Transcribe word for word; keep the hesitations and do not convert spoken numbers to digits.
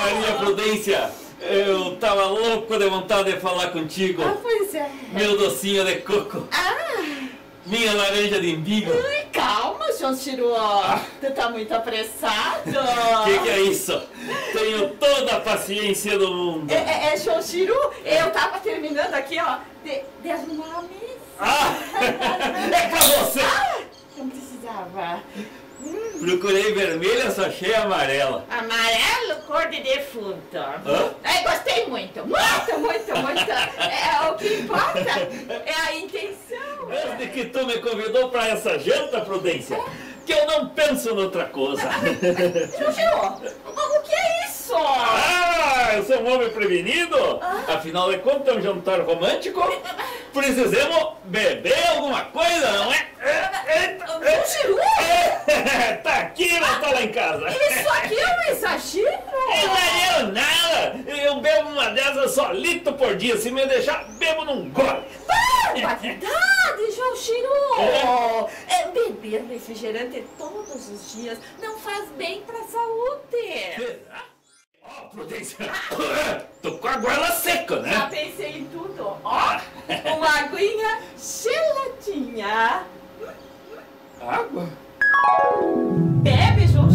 Maria Prudência, eu tava louco de vontade de falar contigo. Ah, pois é. Meu docinho de coco. Ah. Minha laranja de imbigo. Ui, calma, Joshiro. Ah. Tu tá muito apressado. Que que é isso? Tenho toda a paciência do mundo. É, é, é Joshiro, eu tava terminando aqui, ó, de, de arrumar a mesa. Ah. É pra você. Ah, não precisava. Hum. Procurei vermelha, só achei amarela. Amarelo, cor de defunto. Hã? Ai, gostei muito, muito, muito, muito. É, o que importa é a intenção. Desde que tu me convidou para essa janta, Prudência, é? que eu não penso noutra coisa. Jojo, o que é isso? Ah, eu sou um homem prevenido. Ah. Afinal de contas, é um jantar romântico. Precisamos beber alguma coisa, não é? Jojo? Tá aqui, não tá lá em casa. Isso aqui é um exagero. Eu não, nada. Eu bebo uma dessas solito por dia. Se me deixar, bebo num gole. Barbaridade, Joshiro. É. Beber refrigerante todos os dias não faz bem pra saúde. Ó, oh, Prudência. Ah. Tô com a goela seca, né? Já pensei em tudo. Ó, oh, uma aguinha geladinha. Água? Bebe, João.